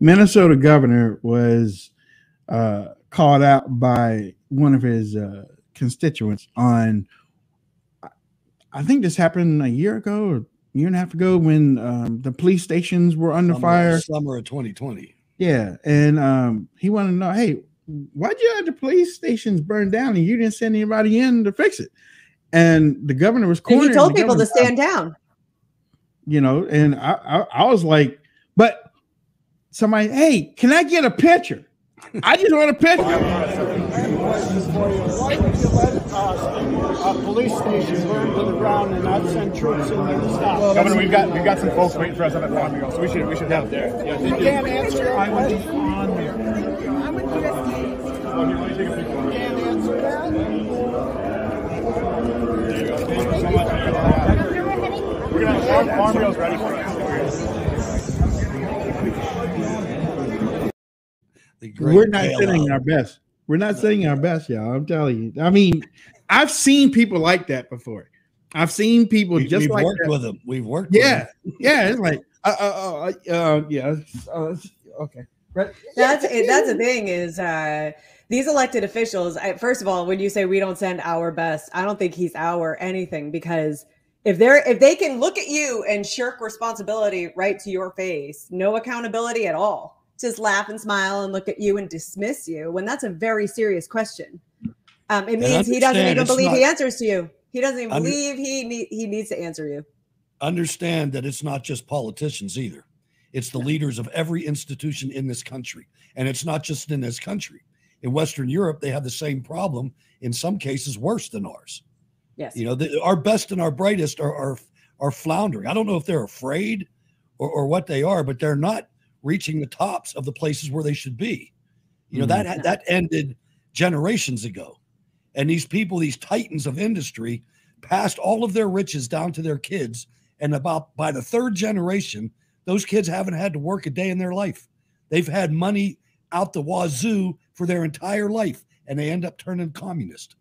Minnesota governor was called out by one of his constituents on, I think this happened a year ago or year and a half ago, when the police stations were under fire. Summer of 2020. Yeah. And he wanted to know, hey, why'd you have the police stations burned down and you didn't send anybody in to fix it? And the governor was cornered. And he told people to stand down. You know, and I was like, but somebody, hey, can I get a picture? I just want a picture. Why would you let a police station burn to the ground and not send troops in there to stop? Well, Governor, we've got some folks waiting for us on the phone. So we should have it there. Yeah, you can't answer. I would be on there. I would just. You can't answer that. There you go. Thank you so much. We're gonna have farm meals ready for us. We're not sending our best. We're not saying our best, y'all. I'm telling you. I mean, I've seen people like that before. I've seen people just like that. We've worked with them. We've worked with them. Yeah. Yeah. It's like, yeah. Okay. Right. That's the thing is these elected officials, first of all, when you say we don't send our best, I don't think he's our anything, because if they can look at you and shirk responsibility right to your face, no accountability at all. Just laugh and smile and look at you and dismiss you when that's a very serious question. It means he doesn't even believe he answers to you. He doesn't even believe he needs to answer you. Understand that it's not just politicians either. It's the leaders of every institution in this country. And it's not just in this country. In Western Europe, they have the same problem, in some cases worse than ours. Yes. You know, our best and our brightest are floundering. I don't know if they're afraid or what they are, but they're not reaching the tops of the places where they should be. You know, that ended generations ago. And these people, these titans of industry, passed all of their riches down to their kids. And by the third generation, those kids haven't had to work a day in their life. They've had money out the wazoo for their entire life, and they end up turning communist.